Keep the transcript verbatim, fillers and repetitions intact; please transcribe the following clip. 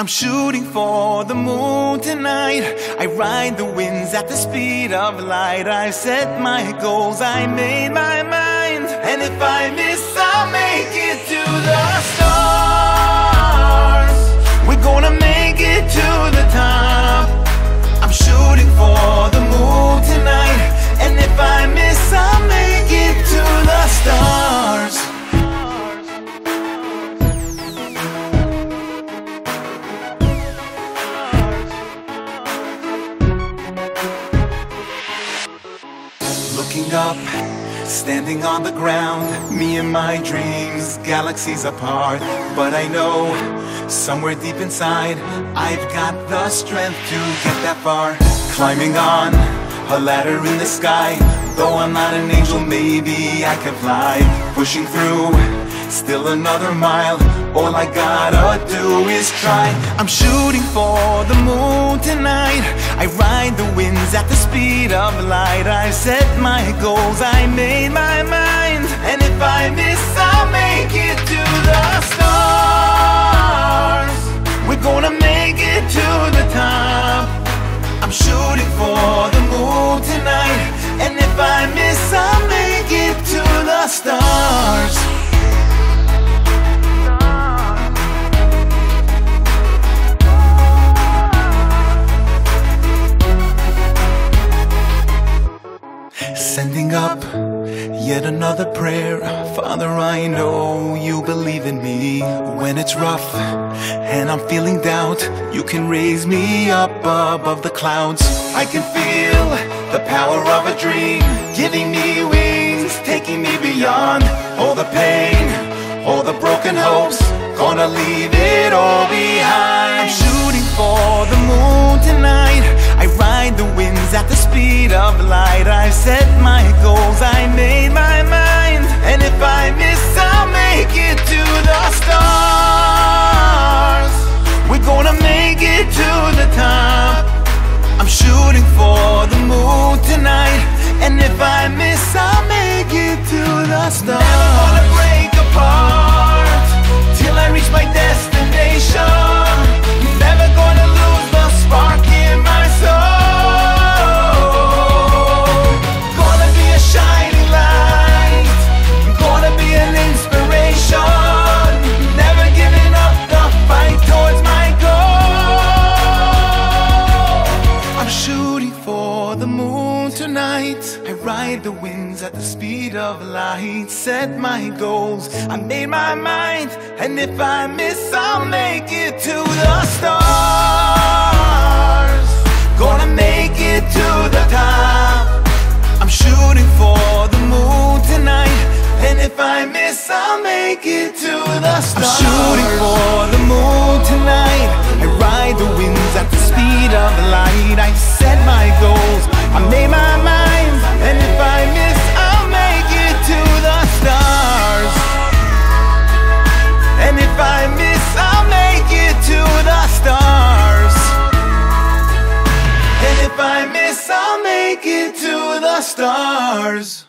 I'm shooting for the moon tonight. I ride the winds at the speed of light. I've set my goals, I made my mind, and if I miss, I'll make it to the stars. We're gonna make it to the top. I'm shooting for the moon tonight, and if I miss, I'll make it to the stars. Up, standing on the ground, me and my dreams, galaxies apart. But I know, somewhere deep inside, I've got the strength to get that far. Climbing on a ladder in the sky, though I'm not an angel, maybe I can fly. Pushing through, still another mile, all I gotta do is try. I'm shooting for the moon tonight. I ride the winds at the speed of light. I've set my goals, I made my mind, and if I miss, I'll make it to the stars. We're gonna make it to the top. I'm shooting for the moon tonight, and if I miss, I'll make it to the stars. Sending up yet another prayer. Father, I know you believe in me. When it's rough and I'm feeling doubt, you can raise me up above the clouds. I can feel the power of a dream, giving me wings, taking me beyond. All the pain, all the broken hopes, gonna leave it all behind. I'm shooting for the moon tonight. I ride the winds at the speed of light. I've set my goals, I made my mind, and if I miss, I'll make it to the stars. We're gonna make it to the top. I'm shooting for the moon tonight, and if I miss, I'll make it to the stars. Never wanna break apart till I reach my destination. Never gonna lose the spark in my soul. Gonna be a shining light, gonna be an inspiration. Never giving up the fight towards my goal. I'm shooting for the moon tonight. I ride the winds at the speed of light. Set my goals, I made my mind, and if I miss, I'll make it to the stars. Gonna make it to the top. I'm shooting for the moon tonight, and if I miss, I'll make it to the stars. I'm shooting for the moon tonight. I ride the winds at the speed of light. I set my goals, I made my mind, and if I miss, I'll make it to the stars. And if I miss, I'll make it to the stars. And if I miss, I'll make it to the stars.